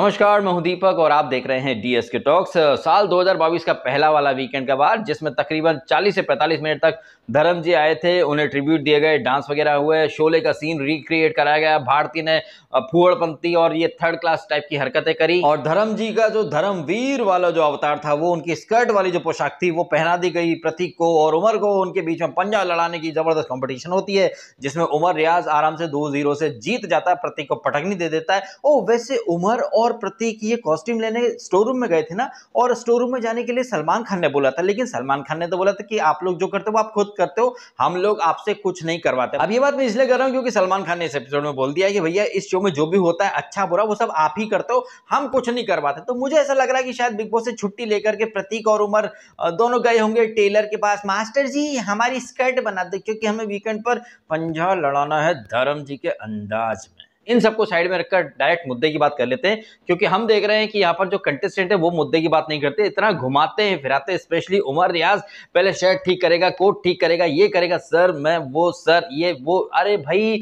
नमस्कार, मैं हूं दीपक और आप देख रहे हैं डीएसके टॉक्स। साल 2022 का पहला वाला वीकेंड का वार, जिसमें तकरीबन 40 से 45 मिनट तक धर्म जी आए थे, उन्हें ट्रिब्यूट दिए गए, डांस वगैरह हुए, शोले का सीन रिक्रिएट कराया गया, भारती ने फूहड़पंती और ये थर्ड क्लास टाइप की हरकतें करी और धर्म जी का जो धर्मवीर वाला जो अवतार था वो उनकी स्कर्ट वाली जो पोशाक थी वो पहना दी गई प्रतीक को और उमर को। उनके बीच में पंजा लड़ाने की जबरदस्त कॉम्पिटिशन होती है जिसमें उमर रियाज आराम से 2-0 से जीत जाता है, प्रतीक को पटकनी दे देता है। और वैसे उमर और प्रतीक ये कॉस्ट्यूम लेने स्टोर रूम में गए थे ना, और स्टोर रूम में जाने के लिए सलमान खान ने बोला था, लेकिन सलमान खान ने तो बोला था कि आप लोग जो करते हो वो आप खुद करते हो, हम लोग आपसे कुछ नहीं करवाते। अब ये बात मैं इसलिए कर रहा हूँ क्योंकि सलमान खान ने इस एपिसोड में बोल दिया है कि भैया इस शो में जो भी होता है अच्छा बुरा वो सब आप ही करते हो, हम कुछ नहीं करवाते। तो मुझे ऐसा लग रहा है कि शायद बिग बॉस से छुट्टी लेकर के प्रतीक और उमर दोनों गए होंगे टेलर के पास, मास्टर जी हमारी स्कर्ट बना दो क्योंकि हमें वीकेंड पर पंजा लड़ाना है धर्म जी के अंदाज में। इन सबको साइड में रखकर डायरेक्ट मुद्दे की बात कर लेते हैं क्योंकि हम देख रहे हैं कि यहाँ पर जो कंटेस्टेंट है वो मुद्दे की बात नहीं करते, इतना घुमाते हैं फिराते हैं। स्पेशली उमर रियाज पहले शर्ट ठीक करेगा, कोट ठीक करेगा, ये करेगा, सर मैं वो, सर ये वो। अरे भाई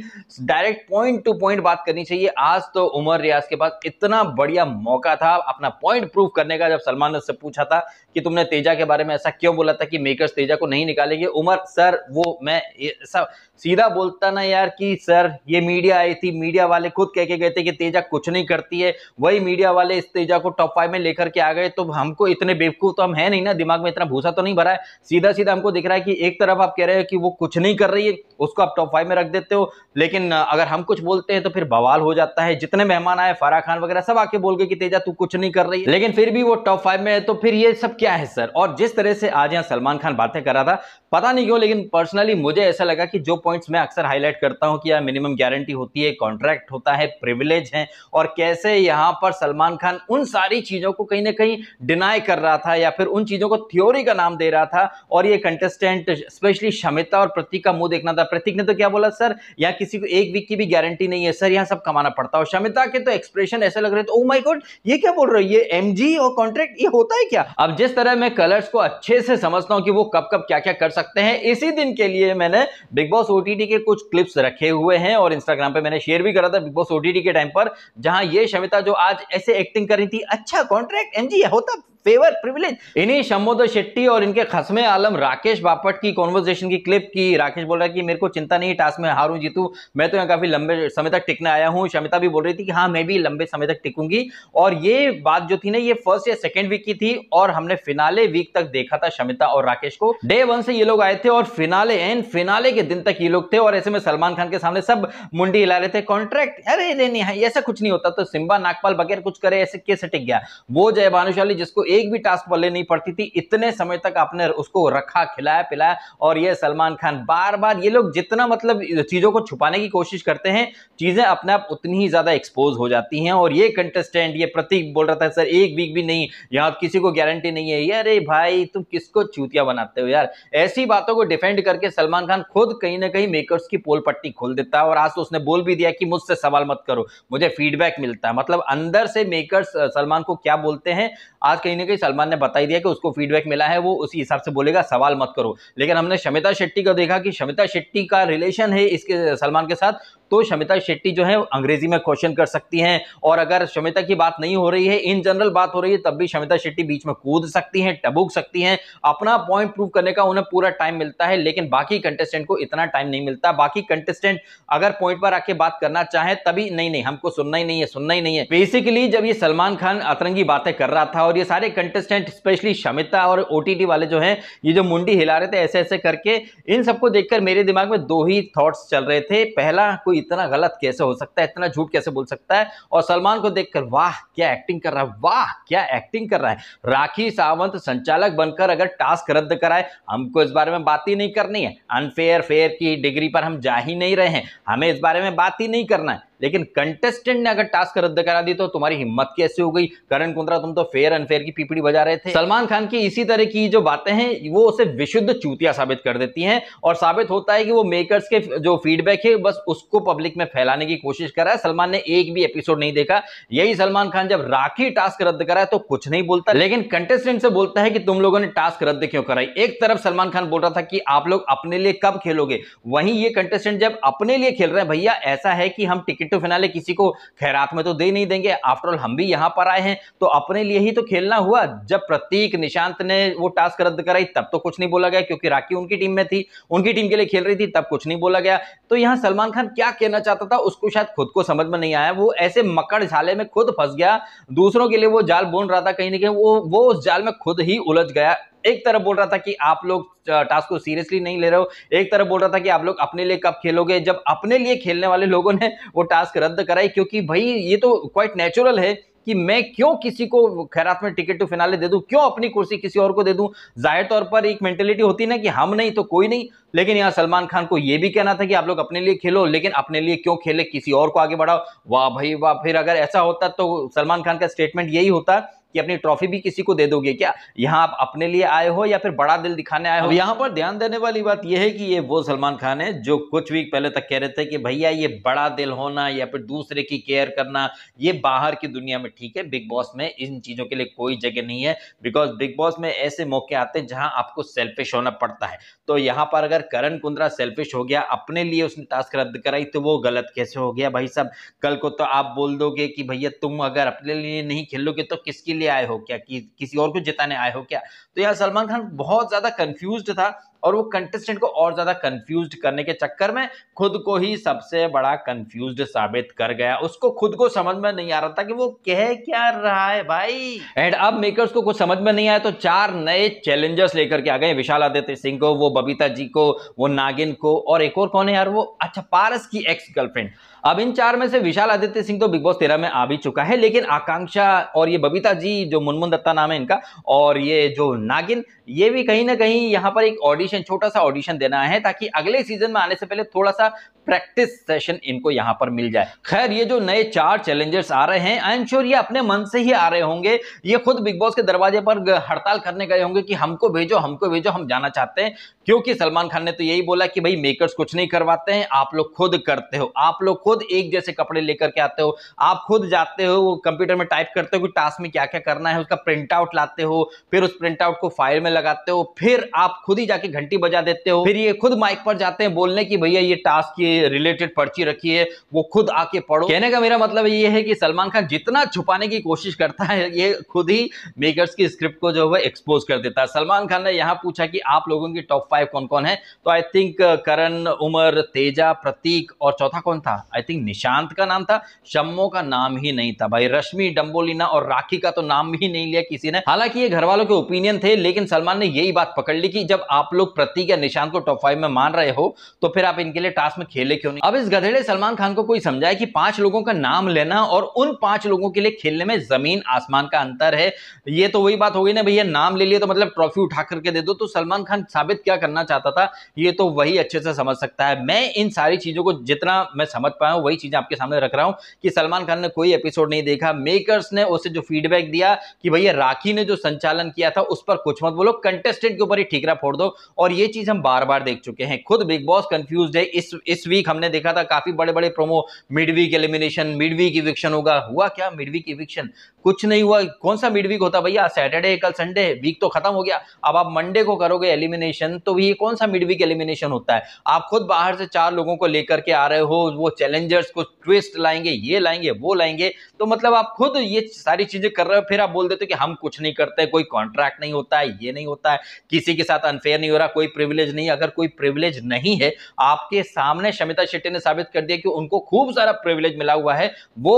डायरेक्ट पॉइंट टू पॉइंट बात करनी चाहिए। आज तो उमर रियाज के पास इतना बढ़िया मौका था अपना पॉइंट प्रूव करने का, जब सलमान ने उससे पूछा था कि तुमने तेजा के बारे में ऐसा क्यों बोला था कि मेकर्स तेजा को नहीं निकालेंगे, उमर सर वो मैं ऐसा सीधा बोलता ना यार कि सर ये मीडिया आई थी, मीडिया वाले खुद कह के गए थे कि तेजा कुछ नहीं करती है, वही मीडिया वाले इस तेजा को टॉप 5 में लेकर के आ गए। तो हमको इतने बेवकूफ तो हम है नहीं ना, दिमाग में इतना भूसा तो नहीं भरा है। सीधा सीधा हमको दिख रहा है कि एक तरफ आप कह रहे हो कि वो कुछ नहीं कर रही है, उसको आप टॉप 5 में रख देते हो, लेकिन अगर हम कुछ बोलते हैं तो फिर बवाल हो जाता है। जितने मेहमान आए फराह खान वगैरह सब आके बोल गए कि तेजा तू कुछ नहीं कर रही है, लेकिन फिर भी वो टॉप 5 में है, तो फिर ये सब क्या है सर। और जिस तरह से आज यहाँ सलमान खान बातें कर रहा था, पता नहीं क्यों लेकिन पर्सनली मुझे ऐसा लगा कि जो पॉइंट्स मैं अक्सर हाईलाइट करता हूं कि यार मिनिमम गारंटी होती है, कॉन्ट्रैक्ट होता है, प्रिविलेज है, और कैसे यहां पर सलमान खान उन सारी चीजों को कहीं ना कहीं डिनाई कर रहा था या फिर उन चीजों को थ्योरी का नाम दे रहा था। और ये कंटेस्टेंट स्पेशली शमिता और प्रतीक का मुंह देखना था। प्रतीक ने तो क्या बोला, सर यहाँ किसी को 1 वीक की भी गारंटी नहीं है सर, यहाँ सब कमाना पड़ता है। और शमिता के तो एक्सप्रेशन ऐसे लग रहे थे, ओ माय गॉड ये क्या बोल रहे हो, ये MG और कॉन्ट्रैक्ट ये होता है क्या। अब जिस तरह मैं कलर्स को अच्छे से समझता हूँ कि वो कब कब क्या क्या कर सकते हैं, इसी दिन के लिए मैंने बिग बॉस OTT के कुछ क्लिप्स रखे हुए हैं और इंस्टाग्राम पे मैंने शेयर भी करा था बिग बॉस OTT के टाइम पर, जहां ये शमिता जो आज ऐसे एक्टिंग कर रही थी, अच्छा कॉन्ट्रैक्ट MG होता फेवर प्रिविलेज, इन्हीं शमिता शेट्टी और इनके खसमे आलम राकेश बापट की कॉन्वर्सेशन की क्लिप की। राकेश बोल रहा है कि मेरे को चिंता नहीं टास्क में हारूं जीतूं, मैं तो यहाँ काफी लंबे समय तक टिकने आया हूं। शमिता भी बोल रही थी कि हाँ मैं भी लंबे समय तक टिकूंगी। और ये बात जो थी ना ये 1st या 2nd वीक की थी और हमने फिनाले वीक तक देखा था शमिता और राकेश को। डे 1 से ये लोग आए थे और फिनाले के दिन तक ये लोग थे और ऐसे में सलमान खान के सामने सब मुंडी हिला रहे थे, कॉन्ट्रैक्ट अरे नहीं ऐसा कुछ नहीं होता। तो सिम्बा नागपाल बगैर कुछ करे ऐसे कैसे टिक गया वो जय भानुशाली, जिसको एक भी टास्क वाले नहीं पड़ती थी, इतने समय तक आपने उसको रखा, खिलाया पिलाया। और ये सलमान खान बार-बार, ये लोग जितना मतलब चीजों को छुपाने की कोशिश करते हैं, चीजें अपने आप उतनी ही ज्यादा एक्सपोज हो जाती हैं। और ये कंटेस्टेंट ये प्रतीक बोल रहा था, सर 1 वीक भी नहीं, यहां किसी को गारंटी नहीं है। अरे भाई तुम किसको चूतिया बनाते हो यार। ऐसी बातों को डिफेंड करके सलमान खान खुद कहीं ना कहीं मेकर्स की पोल पट्टी खोल देता है। और आज तो उसने बोल भी दिया कि मुझसे सवाल मत करो, मुझे फीडबैक मिलता है। मतलब अंदर से मेकर्स सलमान को क्या बोलते हैं, आज कहीं ना कहीं सलमान ने बता ही दिया कि उसको फीडबैक मिला है, वो उसी हिसाब से बोलेगा, सवाल मत करो। लेकिन हमने शमिता शेट्टी को देखा कि शमिता शेट्टी का रिलेशन है इसके सलमान के साथ, तो शमिता शेट्टी जो है अंग्रेजी में क्वेश्चन कर सकती हैं। और अगर शमिता की बात नहीं हो रही है, इन जनरल बात हो रही है, तब भी शमिता शेट्टी बीच में कूद सकती हैं, टबुक सकती हैं। अपना पॉइंट प्रूव करने का उन्हें पूरा टाइम मिलता है, लेकिन बाकी कंटेस्टेंट को इतना टाइम नहीं मिलता। बाकी कंटेस्टेंट अगर पॉइंट पर आके बात करना चाहे तभी नहीं हमको सुनना ही नहीं है, सुनना ही नहीं है। बेसिकली जब ये सलमान खान अतरंगी बातें कर रहा था और ये सारे कंटेस्टेंट स्पेशली शमिता और OTT वाले जो हैं ये जो मुंडी हिला रहे थे ऐसे ऐसे करके, इन सबको देखकर मेरे दिमाग में 2 ही थॉट्स चल रहे थे। पहला, कोई इतना गलत कैसे हो सकता है, इतना झूठ कैसे बोल सकता है। और सलमान को देखकर वाह क्या एक्टिंग कर रहा है, वाह क्या एक्टिंग कर रहा है। राखी सावंत संचालक बनकर अगर टास्क रद्द कराए, हमको इस बारे में बात ही नहीं करनी है, अनफेयर फेयर की डिग्री पर हम जा ही नहीं रहे हैं, हमें इस बारे में बात ही नहीं करना है। लेकिन कंटेस्टेंट ने अगर टास्क रद्द करा दी तो तुम्हारी हिम्मत कैसे हो गई। करण कुंद्रा तुम तो फेयर अनफेयर की पीपड़ी बजा रहे थे। सलमान खान की इसी तरह की जो बातें हैं वो उसे विशुद्ध चूतिया साबित कर देती हैं और साबित होता है कि वो मेकर्स के जो फीडबैक है बस उसको पब्लिक में फैलाने की कोशिश कर रहा है। सलमान ने 1 भी एपिसोड नहीं देखा। यही सलमान खान जब राखी टास्क रद्द करा तो कुछ नहीं बोलता, लेकिन कंटेस्टेंट से बोलता है कि तुम लोगों ने टास्क रद्द क्यों कराई। एक तरफ सलमान खान बोल रहा था कि आप लोग अपने लिए कब खेलोगे, वहीं ये कंटेस्टेंट जब अपने लिए खेल रहे हैं, भैया ऐसा है कि हम टिकट टिट्टू फिनाले किसी को खैरात में तो दे नहीं देंगे, आफ्टरऑल हम भी यहाँ पर आए हैं तो अपने लिए ही तो खेलना हुआ। जब प्रतीक निशांत ने वो टास्क रद्द कराई तब तो कुछ नहीं बोला गया क्योंकि राखी उनकी टीम में थी, उनकी टीम के लिए खेल रही थी, तब कुछ नहीं बोला गया। तो यहाँ सलमान खान क्या कहना चाहता था उसको शायद खुद को समझ में नहीं आया, वो ऐसे मकड़ झाले में खुद फंस गया, दूसरों के लिए वो जाल बुन रहा था, कहीं ना कहीं वो उस जाल में खुद ही उलझ गया। एक तरफ बोल रहा था कि आप लोग टास्क को सीरियसली नहीं ले रहे हो, एक तरफ बोल रहा था कि आप लोग अपने लिए कब खेलोगे। जब अपने लिए खेलने वाले लोगों ने वो टास्क रद्द कराई, क्योंकि भाई ये तो क्वाइट नेचुरल है कि मैं क्यों किसी को खैरात में टिकट टू फिनाले दे दूं, क्यों अपनी कुर्सी किसी और को दे दूं। जाहिर तौर पर एक मेंटेलिटी होती ना कि हम नहीं तो कोई नहीं, लेकिन यहाँ सलमान खान को ये भी कहना था कि आप लोग अपने लिए खेलो, लेकिन अपने लिए क्यों खेले, किसी और को आगे बढ़ाओ। वाह भाई वाह, फिर अगर ऐसा होता तो सलमान खान का स्टेटमेंट यही होता कि अपनी ट्रॉफी भी किसी को दे दोगे क्या, यहाँ आप अपने लिए आए हो या फिर बड़ा दिल दिखाने आए हो। यहाँ पर ध्यान देने वाली बात यह है कि ये वो सलमान खान है जो कुछ वीक पहले तक कह रहे थे कि भैया ये बड़ा दिल होना या फिर दूसरे की केयर करना ये बाहर की दुनिया में ठीक है, बिग बॉस में इन चीजों के लिए कोई जगह नहीं है, बिकॉज बिग बॉस में ऐसे मौके आते हैं जहां आपको सेल्फिश होना पड़ता है। तो यहाँ पर अगर करण कुंद्रा सेल्फिश हो गया, अपने लिए उसने टास्क रद्द कराई तो वो गलत कैसे हो गया भाई साहब। कल को तो आप बोल दोगे कि भैया तुम अगर अपने लिए नहीं खेलोगे तो किसके लिए आए हो क्या, किसी और को जिताने आए हो क्या। तो यार सलमान खान बहुत ज्यादा कंफ्यूज्ड था और वो कंटेस्टेंट को और ज्यादा कंफ्यूज्ड करने के चक्कर में खुद को ही सबसे बड़ा कंफ्यूज्ड साबित कर गया। उसको खुद को समझ में नहीं आ रहा था कि वो कह क्या रहा है भाई। एंड अब मेकर्स को कुछ समझ में नहीं आया तो 4 नए चैलेंजर्स लेकर के आ गए, विशाल आदित्य सिंह को, वो बबीता जी को, वो नागिन को और एक और कौन है यार वो, अच्छा पारस की एक्स गर्लफ्रेंड। अब इन 4 में से विशाल आदित्य सिंह तो बिग बॉस 13 में आ भी चुका है, लेकिन आकांक्षा और ये बबीता जी जो मुनमुन दत्ता नाम है इनका, और ये जो नागिन, ये भी कहीं ना कहीं यहाँ पर एक ऑडिशन, छोटा सा ऑडिशन देना है ताकि अगले सीजन में आने से पहले थोड़ा सा प्रैक्टिस सेशन इनको यहाँ पर मिल जाए। खैर ये जो नए 4 चैलेंजर्स आ रहे हैं, आई एम श्योर ये अपने मन से ही आ रहे होंगे, ये खुद बिग बॉस के दरवाजे पर हड़ताल करने गए होंगे कि हमको भेजो हमको भेजो, हम जाना चाहते हैं। क्योंकि सलमान खान ने तो यही बोला कि भाई मेकर्स कुछ नहीं करवाते हैं, आप लोग खुद करते हो, आप लोग खुद एक जैसे कपड़े लेकर के आते हो, आप खुद जाते हो कंप्यूटर में टाइप करते हो कि टास्क में क्या क्या करना है, उसका प्रिंट आउट लाते हो, फिर उस प्रिंट आउट को फाइल में लगाते हो, फिर आप खुद ही जाके घंटी बजा देते हो, फिर ये खुद माइक पर जाते हैं बोलने की भैया ये टास्क की रिलेटेड पर्ची रखी है, वो खुद आके पढ़ो। कहने का मेरा मतलब ये है कि सलमान खान जितना छुपाने की कोशिश करता है ये खुद ही मेकर्स की स्क्रिप्ट को जो है एक्सपोज कर देता है। सलमान खान ने यहाँ पूछा कि आप लोगों की टॉप 5 कौन-कौन है, तो आई थिंक करण, उमर, तेजा, प्रतीक और चौथा कौन था, आई थिंक निशांत का नाम था, शम्मो का नाम ही नहीं था भाई, रश्मि, डंबोलीना और राखी का तो नाम ही नहीं लिया किसी ने। हालांकि ये घर वालों के ओपिनियन थे, लेकिन सलमान ने यही बात पकड़ ली कि जब आप लोग प्रतीक या निशांत को टॉप 5 में मान रहे हो तो फिर आप इनके लिए टास्क में खेले क्यों नहीं। अब इस गधेड़े सलमान खान को कोई समझाए कि 5 लोगों का नाम लेना और उन 5 लोगों के लिए खेलने में जमीन आसमान का अंतर है। ये तो वही बात हो गई ना भैया, नाम ले लिए तो मतलब ट्रॉफी उठा करके दे दो। तो सलमान खान साबित क्या करना चाहता था ये तो वही अच्छे से समझ सकता है। मैं इन सारी चीजों को जितना मैं समझ पाया हूं वही चीजें आपके सामने रख रहा हूं कि सलमान खान ने कोई एपिसोड नहीं देखा, मेकर्स ने उसे जो फीडबैक दिया कि भैया राखी ने जो संचालन किया था उस पर कुछ मत बोलो, कंटेस्टेंट के ऊपर ही ठीकरा फोड़ दो। और ये चीज हम बार बार देख चुके हैं, खुद बिग बॉस कंफ्यूज है। इस वीक हमने देखा था काफी बड़े बड़े promo, mid week elimination, mid week eviction होगा, हुआ क्या मिड वीक इविक्शन, कुछ नहीं हुआ। कौन सा मिड वीक होता भैया, सैटरडे, कल संडे, वीक तो खत्म हो गया, अब आप मंडे को करोगे एलिमिनेशन, तो ये कौन सा मिड वीक एलिमिनेशन होता है। आप खुद बाहर से 4 लोगों को लेकर के आ रहे हो, वो चैलेंजर्स को ट्विस्ट लाएंगे, ये लाएंगे, वो लाएंगे, तो मतलब आप खुद ये सारी चीजें कर रहे हो, फिर आप बोल देते हो कि हम कुछ नहीं करते, कोई कॉन्ट्रैक्ट नहीं होता है, ये नहीं होता है, किसी के साथ अनफेयर नहीं हो रहा, कोई प्रिविलेज नहीं। अगर कोई प्रिविलेज नहीं है आपके सामने, शमिता शेट्टी ने साबित कर दिया कि उनको खूब सारा प्रिविलेज मिला हुआ है, वो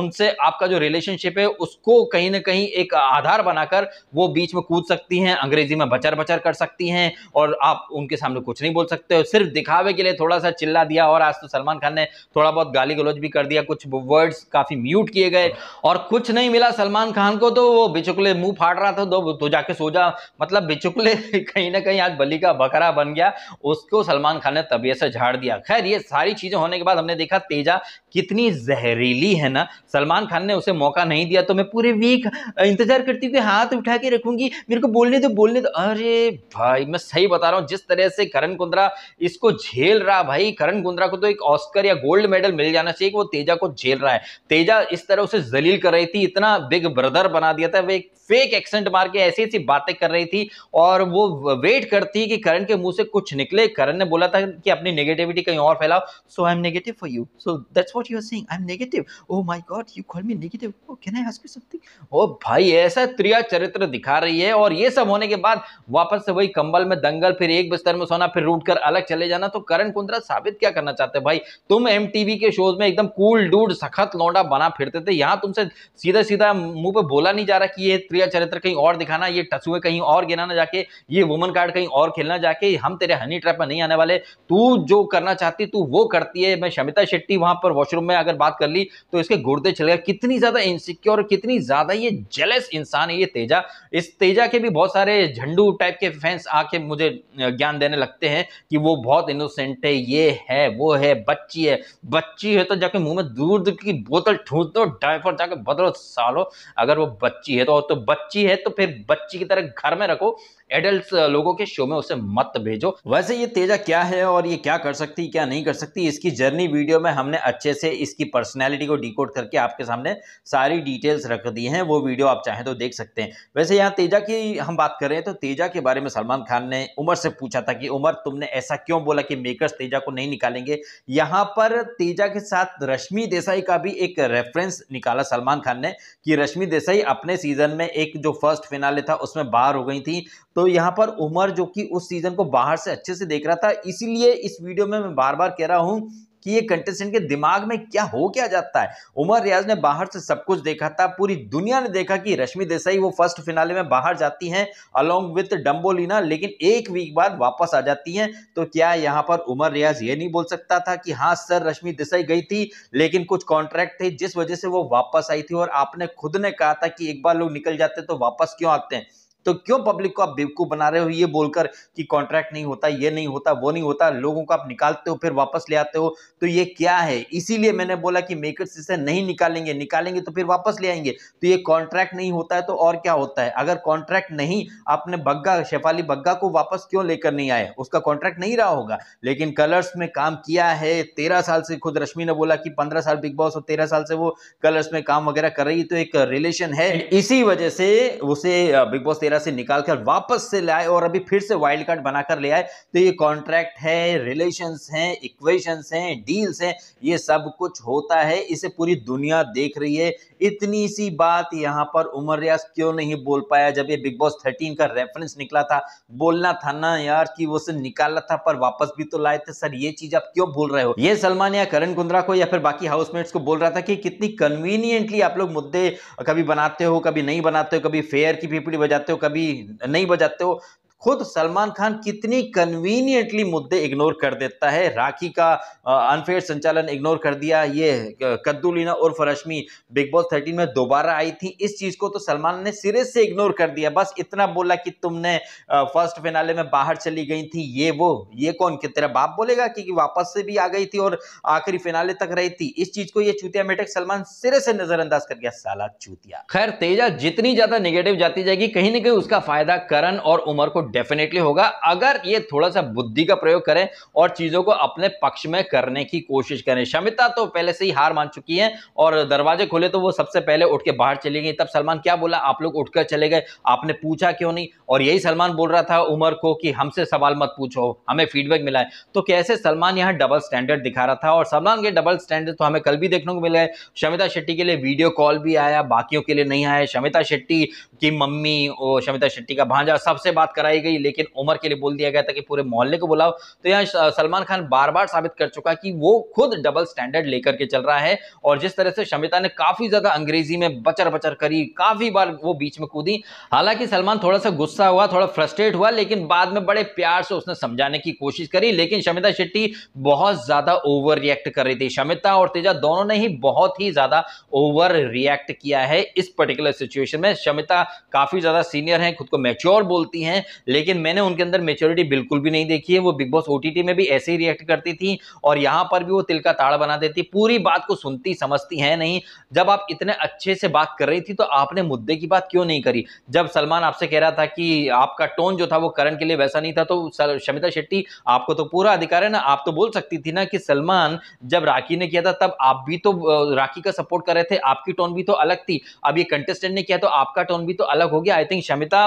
उनसे आपका जो रिलेशनशिप है उसको कहीं ना कहीं एक आधार बनाकर वो बीच में कूद सकती हैं, अंग्रेजी में बचर बचर कर सकती हैं, और आप उनके सामने कुछ नहीं बोल सकते हो। सिर्फ दिखावे के लिए थोड़ा सा चिल्ला दिया, और आज तो सलमान खान ने थोड़ा बहुत गाली गलौज भी कर दिया, कुछ वर्ड्स काफी म्यूट किए गए और कुछ नहीं मिला सलमान खान को, तो वो बिचुकले मुंह फाड़ रहा था, तो जाके सो जा, मतलब बिचुकले कहीं ना कहीं आज बलि का बकरा बन गया, उसको सलमान खान ने तबीयत से झाड़ दिया। खैर ये सारी चीजें होने के बाद हमने देखा तेजा कितनी जहरीली है ना, सलमान खान ने उसे मौका नहीं दिया, तो मैं पूरे वीक इंतजार करती हूँ कि हाथ उठा के रखूंगी, मेरे को बोलने दो बोलने दो। अरे भाई मैं सही बता रहा हूँ, जिस तरह से करण कुंद्रा इसको झेल रहा, भाई करण कुंद्रा को तो एक ऑस्कर या गोल्ड मेडल मिल जाना चाहिए कि वो तेजा को झेल रहा है। तेजा इस तरह उसे जलील कर रही थी, इतना बिग ब्रदर बना दिया था, वे फेक एक्सेंट मार के ऐसी ऐसी बातें कर रही थी और वो वेट करती कि करण के मुंह से कुछ निकले। करण ने बोला था कि अपनी नेगेटिविटी कहीं और फैलाओ, so I am negative for you, so that's what you are saying, I am negative, oh my God you call me negative, oh can I ask you something. ओ भाई ऐसा त्रिया चरित्र दिखा रही है, और ये सब होने के बाद वापस से वही कंबल में दंगल, फिर एक बिस्तर में सोना, फिर रूट कर अलग चले जाना। तो करण कुंद्रा साबित क्या करना चाहते भाई, तुम एमटीवी के शोज में एकदम कूल डूड सखत लौंडा बना फिरते थे, यहाँ तुमसे सीधा सीधा मुंह पे बोला नहीं जा रहा कि ये त्रिया चरित्र कहीं और दिखाना, ये टसुए कहीं और गिनाना जाके, ये वुमन कार्ड कहीं और खेलना जाके, हम तेरे हनी ट्रैप में नहीं आने वाले, तू जो करना चाहती तू वो करती है। मैं शमिता शेट्टी वहां पर वॉशरूम में अगर बात कर ली तो इसके गुर्दे चले गए, कितनी ज्यादा इनसिक्योर, कितनी ज्यादा ये जेलस इंसान है ये तेजा। इस तेजा के भी बहुत सारे झंडू टाइप के फैंस आके मुझे ज्ञान देने लगते हैं कि वो बहुत इनोसेंट है, ये है वो है, बच्ची है, बच्ची है तो जाके मुंह में दूध की बोतल ठूंस दो, डायपर जाके बदलो सालो, अगर वो बच्ची है तो बच्ची है तो फिर बच्ची की तरह घर में रखो, एडल्ट लोगों के शो में उसे मत भेजो। वैसे ये तेजा क्या है और ये क्या कर सकती क्या नहीं कर सकती, इसकी जर्नी वीडियो में हमने अच्छे से इसकी पर्सनैलिटी को डिकोड करके आपके सामने सारी डिटेल्स रख दी हैं, वो वीडियो आप चाहें तो देख सकते हैं। वैसे यहाँ तेजा की हम बात कर रहे हैं तो तेजा के बारे में सलमान खान ने उमर से पूछा था कि उमर तुमने ऐसा क्यों बोला कि मेकर्स तेजा को नहीं निकालेंगे। यहाँ पर तेजा के साथ रश्मि देसाई का भी एक रेफरेंस निकाला सलमान खान ने कि रश्मि देसाई अपने सीजन में एक जो फर्स्ट फिनाले था उसमें बाहर हो गई थी, तो यहाँ पर उमर जो कि उस सीजन को बाहर से अच्छे से देख रहा था, इसीलिए इस वीडियो में मैं बार बार कह रहा हूं कि ये कंटेस्टेंट के दिमाग में क्या हो क्या जाता है। उमर रियाज ने बाहर से सब कुछ देखा था, पूरी दुनिया ने देखा कि रश्मि देसाई वो फर्स्ट फिनाले में बाहर जाती हैं अलोंग विथ डंबोलीना, लेकिन एक वीक बाद वापस आ जाती हैं। तो क्या यहाँ पर उमर रियाज ये नहीं बोल सकता था कि हाँ सर रश्मि देसाई गई थी लेकिन कुछ कॉन्ट्रैक्ट थे जिस वजह से वो वापस आई थी, और आपने खुद ने कहा था कि एक बार लोग निकल जाते तो वापस क्यों आते हैं, तो क्यों पब्लिक को आप बेवकूफ़ बना रहे हो ये बोलकर कि कॉन्ट्रैक्ट नहीं होता, ये नहीं होता, वो नहीं होता, लोगों को आप निकालते हो फिर वापस ले आते हो, तो ये क्या है। इसीलिए मैंने बोला कि मेकर्स इसे नहीं निकालेंगे, निकालेंगे तो फिर वापस ले आएंगे, तो ये कॉन्ट्रैक्ट नहीं होता है तो और क्या होता है। अगर कॉन्ट्रैक्ट नहीं, आपने बग्गा शेफाली बग्गा को वापस क्यों लेकर नहीं आए, उसका कॉन्ट्रैक्ट नहीं रहा होगा, लेकिन कलर्स में काम किया है 13 साल से, खुद रश्मि ने बोला कि 15 साल बिग बॉस और 13 साल से वो कलर्स में काम वगैरह कर रही, तो एक रिलेशन है, इसी वजह से उसे बिग बॉस से निकालकर वापस से लाए और अभी फिर से वाइल्ड कार्ड बनाकर ले आए। तो ये कॉन्ट्रैक्ट है, रिलेशंस हैं, इक्वेशंस हैं, डील्स हैं, ये सब कुछ होता है, इसे पूरी दुनिया देख रही है। इतनी सी बात यहाँ पर उमर रियाज क्यों नहीं बोल पाया जब ये बिग बॉस 13 का रेफरेंस निकला था, बोलना था ना यार कि वो से निकाला था पर वापस भी तो लाए थे सर, ये चीज आप क्यों बोल रहे हो। ये सलमान या करण कुंद्रा को या फिर बाकी हाउसमेट्स को बोल रहा था कि कितनी कन्वीनियंटली आप लोग मुद्दे कभी बनाते हो, कभी नहीं बनाते हो, कभी फेयर की पीपड़ी बजाते हो, कभी नहीं बजाते हो। खुद सलमान खान कितनी कन्वीनियंटली मुद्दे इग्नोर कर देता है, राखी का अनफेयर संचालन इग्नोर कर दिया, ये कद्दूलीना उर्फ रश्मि बिग बॉस 13 में दोबारा आई थी, इस चीज़ को तो सलमान ने सिरे से इग्नोर कर दिया, बस इतना बोला कि तुमने फर्स्ट फिनाले में बाहर चली गई थी, ये वो, ये कौन कि तेरा बाप बोलेगा कि वापस से भी आ गई थी और आखिरी फिनाले तक रही थी, इस चीज़ को ये चूतिया मेटक सलमान सिरे से नज़रअंदाज कर गया, साला चूतिया। खैर तेजा जितनी ज़्यादा निगेटिव जाती जाएगी कहीं ना कहीं उसका फायदा करण और उमर को डेफिनेटली होगा, अगर ये थोड़ा सा बुद्धि का प्रयोग करें और चीजों को अपने पक्ष में करने की कोशिश करें। शमिता तो पहले से ही हार मान चुकी है और दरवाजे खोले तो वो सबसे पहले उठ के बाहर चली गई, तब सलमान क्या बोला, आप लोग उठकर चले गए, आपने पूछा क्यों नहीं, और यही सलमान बोल रहा था उमर को कि हमसे सवाल मत पूछो, हमें फीडबैक मिला है। तो कैसे सलमान यहाँ डबल स्टैंडर्ड दिखा रहा था, और सलमान के डबल स्टैंडर्ड तो हमें कल भी देखने को मिल गए, शमिता शेट्टी के लिए वीडियो कॉल भी आया, बाकियों के लिए नहीं आया, शमिता शेट्टी की मम्मी और शमिता शेट्टी का भांजा सबसे बात कराई गई, लेकिन उमर के लिए बोल दिया गया था कि पूरे मोहल्ले को बुलाओ। तो यहाँ सलमान खान बार बार साबित कर चुका कि वो खुद डबल स्टैंडर्ड लेकर के चल रहा है, और जिस तरह से शमिता ने काफी ज्यादा अंग्रेजी में बचर बचर करी, काफी बार वो बीच में कूदी, हालांकि सलमान थोड़ा सा गुस्सा हुआ, थोड़ा फ्रस्ट्रेट हुआ, लेकिन बाद में बड़े प्यार से उसने समझाने की कोशिश करी, लेकिन शमिता शेट्टी बहुत ज्यादा ओवर रिएक्ट कर रही थी। शमिता और तेजा दोनों ने ही बहुत ही ज्यादा ओवर रिएक्ट किया है इस पर्टिकुलर सिचुएशन में। शमिता काफी ज्यादा सीनियर है, खुद को मैच्योर बोलती है, लेकिन मैंने उनके अंदर मेच्योरिटी बिल्कुल भी नहीं देखी है, वो बिग बॉस ओटीटी में भी ऐसे ही रिएक्ट करती थी और यहाँ पर भी वो तिल का ताड़ बना देती, पूरी बात को सुनती समझती है नहीं। जब आप इतने अच्छे से बात कर रही थी तो आपने मुद्दे की बात क्यों नहीं करी, जब सलमान आपसे कह रहा था कि आपका टोन जो था वो करण के लिए वैसा नहीं था, तो शमिता शेट्टी आपको तो पूरा अधिकार है ना, आप तो बोल सकती थी ना कि सलमान जब राखी ने किया था तब आप भी तो राखी का सपोर्ट कर रहे थे, आपकी टोन भी तो अलग थी, अब ये कंटेस्टेंट ने किया तो आपका टोन भी तो अलग हो गया। I think Shamita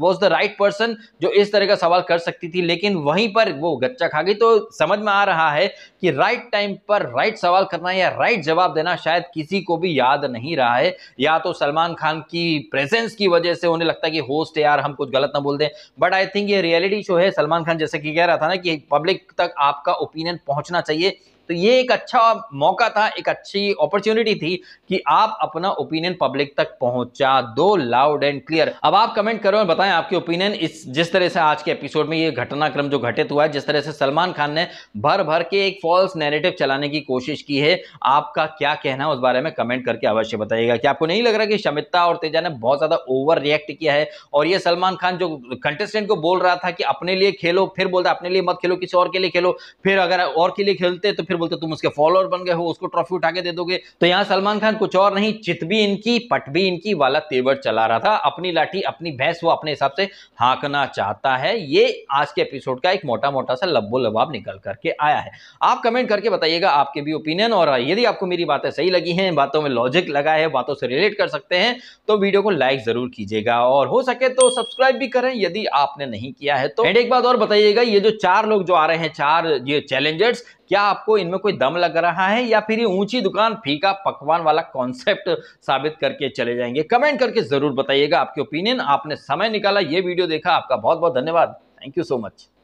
was the right person जो इस तरह का सवाल कर सकती थी, लेकिन वहीं पर वो गच्चा खा गई। तो समझ में आ रहा है कि राइट टाइम पर राइट सवाल करना या राइट जवाब देना शायद किसी को भी याद नहीं रहा है, या तो सलमान खान की प्रेजेंस की वजह से उन्हें लगता है कि होस्ट यार हम कुछ गलत ना बोल दें। बट आई थिंक ये रियलिटी शो है, सलमान खान जैसे कि कह रहा था ना कि पब्लिक तक आपका ओपिनियन पहुंचना चाहिए, तो ये एक अच्छा मौका था, एक अच्छी अपॉर्चुनिटी थी कि आप अपना ओपिनियन पब्लिक तक पहुंचा दो लाउड एंड क्लियर। अब आप कमेंट करो और बताएं आपके ओपिनियन इस जिस तरह से आज के एपिसोड में ये घटनाक्रम जो घटित हुआ है, जिस तरह से सलमान खान ने भर भर के एक फॉल्स नैरेटिव चलाने की कोशिश की है, आपका क्या कहना है उस बारे में कमेंट करके अवश्य बताइएगा। कि आपको नहीं लग रहा कि शमिता और तेजा ने बहुत ज़्यादा ओवर रिएक्ट किया है, और ये सलमान खान जो कंटेस्टेंट को बोल रहा था कि अपने लिए खेलो, फिर बोलता अपने लिए मत खेलो किसी और के लिए खेलो, फिर अगर और के लिए खेलते तो बोलते तुम उसके फॉलोअर बन गए हो, उसको ट्रॉफी उठा के दे दोगे। तो यहाँ सलमान खान कुछ और नहीं, चित भी इनकी पट भी इनकी वाला तेवर चला रहा था, अपनी लाठी अपनी भैंस वो अपने हिसाब से हाँकना चाहता है। ये आज के एपिसोड का एक मोटा मोटा सा लब्बो लबाब निकल करके आया है। आप कमेंट करके बताइएगा आपके भी ओपिनियन, और यदि आपको मेरी बातें सही लगी हैं, बातों में लॉजिक लगा है, बातों से रिलेट कर सकते हैं, तो वीडियो को लाइक जरूर कीजिएगा और हो सके तो सब्सक्राइब भी करें यदि आपने नहीं किया है तो। एंड एक बात और बताइएगा, ये जो चार लोग जो आ रहे हैं, चार ये चैलेंजर्स, क्या आपको इनमें कोई दम लग रहा है या फिर ये ऊंची दुकान फीका पकवान वाला कॉन्सेप्ट साबित करके चले जाएंगे? कमेंट करके जरूर बताइएगा आपके ओपिनियन। आपने समय निकाला, ये वीडियो देखा, आपका बहुत बहुत धन्यवाद। Thank you so much.